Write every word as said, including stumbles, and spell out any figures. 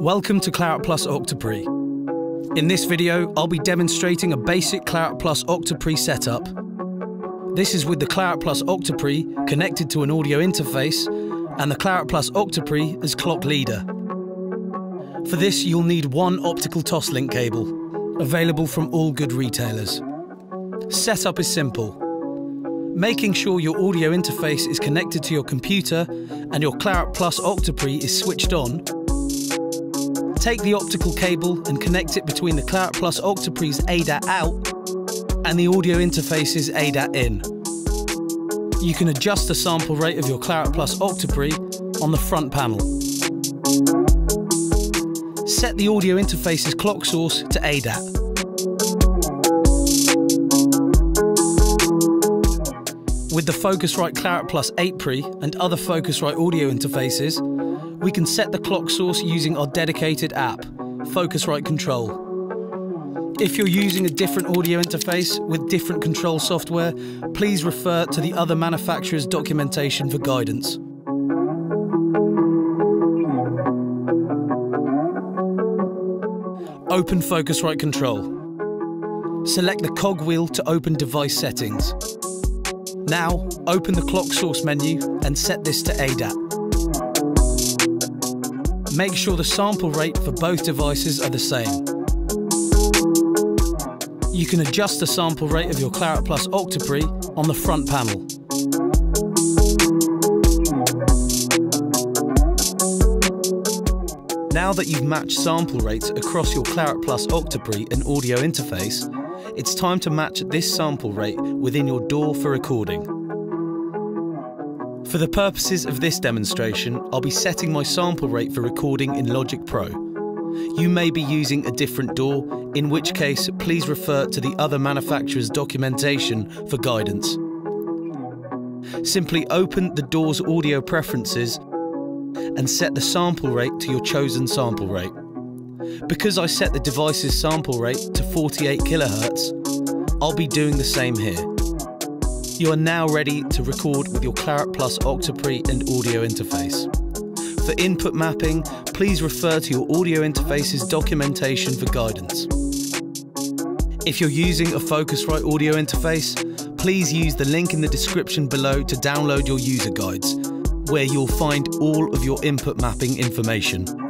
Welcome to Clarett+ OctoPre. In this video, I'll be demonstrating a basic Clarett+ OctoPre setup. This is with the Clarett+ OctoPre connected to an audio interface and the Clarett+ OctoPre as clock leader. For this, you'll need one optical Toslink cable, available from all good retailers. Setup is simple. Making sure your audio interface is connected to your computer and your Clarett+ OctoPre is switched on, take the optical cable and connect it between the Clarett+ OctoPre's A D A T out and the audio interface's A D A T in. You can adjust the sample rate of your Clarett+ OctoPre on the front panel. Set the audio interface's clock source to A D A T. With the Focusrite Clarett+ OctoPre and other Focusrite audio interfaces, we can set the clock source using our dedicated app, Focusrite Control. If you're using a different audio interface with different control software, please refer to the other manufacturer's documentation for guidance. Open Focusrite Control. Select the cogwheel to open device settings. Now, open the clock source menu and set this to A D A T. Make sure the sample rate for both devices are the same. You can adjust the sample rate of your Clarett+ OctoPre on the front panel. Now that you've matched sample rates across your Clarett+ OctoPre and audio interface, it's time to match this sample rate within your D A W for recording. For the purposes of this demonstration, I'll be setting my sample rate for recording in Logic Pro. You may be using a different D A W, in which case please refer to the other manufacturer's documentation for guidance. Simply open the D A W's audio preferences and set the sample rate to your chosen sample rate. Because I set the device's sample rate to forty-eight kilohertz, I'll be doing the same here. You are now ready to record with your Clarett+ OctoPre and audio interface. For input mapping, please refer to your audio interface's documentation for guidance. If you're using a Focusrite audio interface, please use the link in the description below to download your user guides, where you'll find all of your input mapping information.